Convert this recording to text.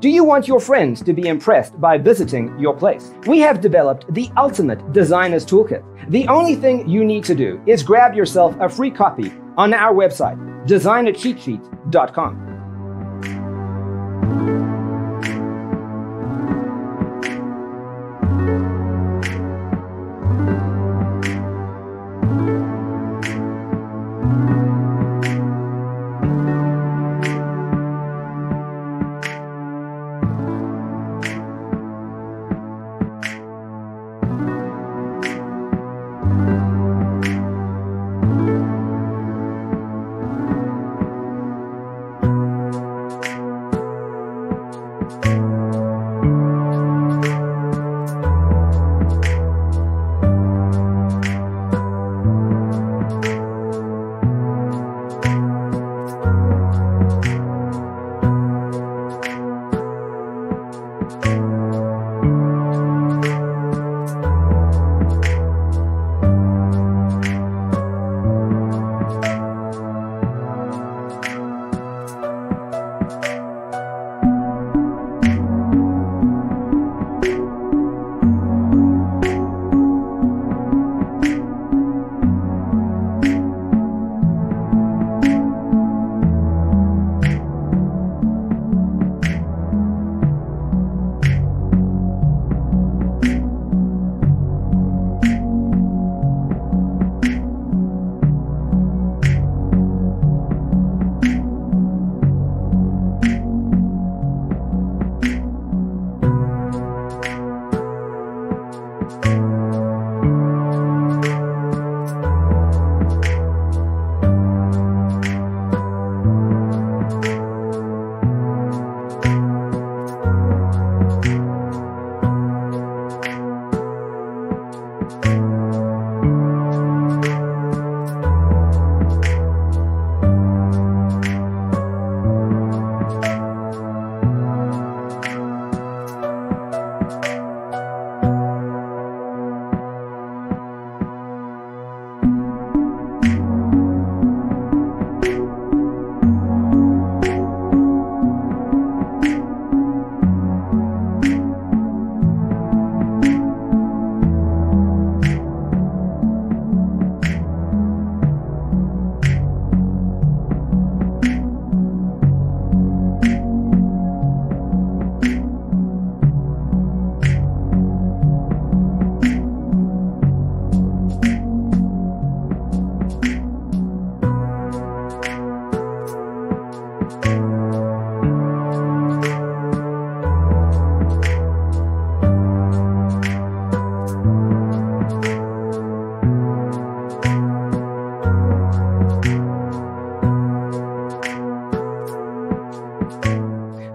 Do you want your friends to be impressed by visiting your place? We have developed the ultimate designer's toolkit. The only thing you need to do is grab yourself a free copy on our website, designercheatsheet.com.